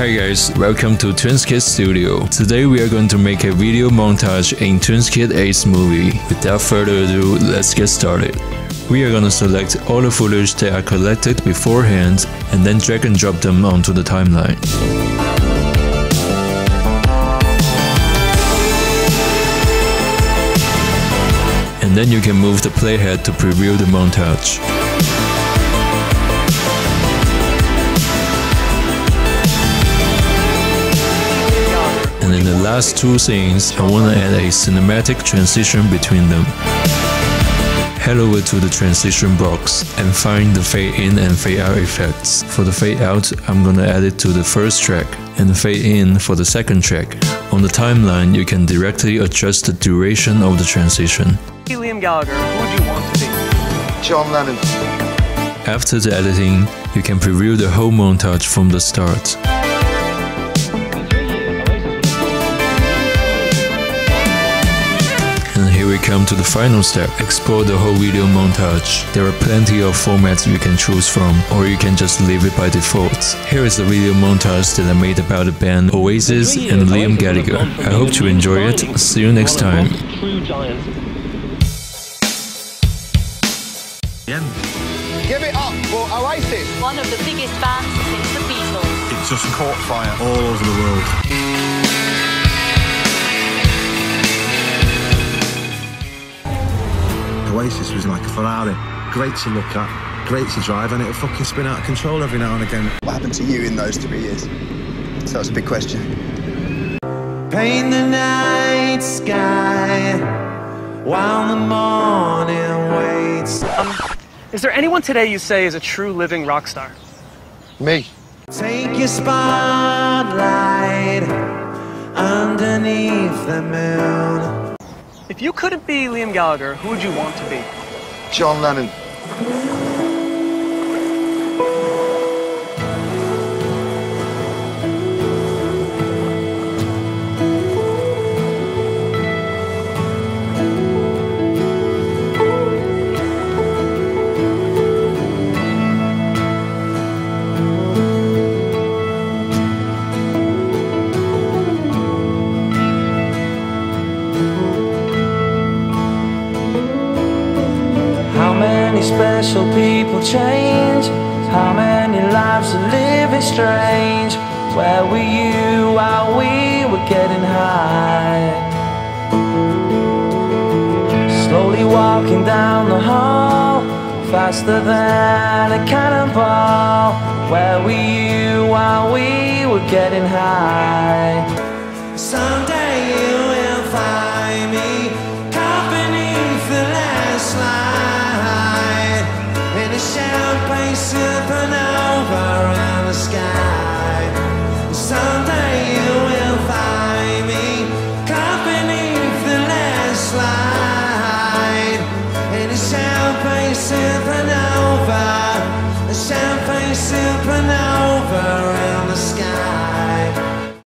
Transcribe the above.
Hi guys, welcome to TunesKit Studio. Today we are going to make a video montage in TunesKit AceMovi. Without further ado, let's get started. We are going to select all the footage that are collected beforehand and then drag and drop them onto the timeline. And then you can move the playhead to preview the montage. And in the last two scenes, I want to add a cinematic transition between them. Head over to the transition box and find the fade in and fade out effects. For the fade out, I'm gonna add it to the first track and the fade in for the second track. On the timeline, you can directly adjust the duration of the transition. Hey Liam Gallagher, who do you want to be? John Lennon. After the editing, you can preview the whole montage from the start. And here we come to the final step, export the whole video montage. There are plenty of formats you can choose from, or you can just leave it by default. Here is the video montage that I made about the band Oasis and Liam Gallagher. I hope you enjoy it. See you next time. Give it up for Oasis, one of the biggest bands since the Beatles. It's just caught fire all over the world. Oasis was like a Ferrari, great to look at, great to drive, and it'll fucking spin out of control every now and again. What happened to you in those 3 years? So that's a big question. Paint the night sky while the morning waits. Is there anyone today you say is a true living rock star? Me. Take your spotlight underneath the moon. If you couldn't be Liam Gallagher, who would you want to be? John Lennon. Special people change. How many lives are living strange? Where were you while we were getting high? Slowly walking down the hall, faster than a cannonball. Where were you while we were getting high? Someday you will find me caught beneath the landslide. Champagne supernova in the sky. Someday you will find me caught beneath the landslide. In a champagne supernova. A champagne supernova in the sky.